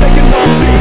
taking no shit.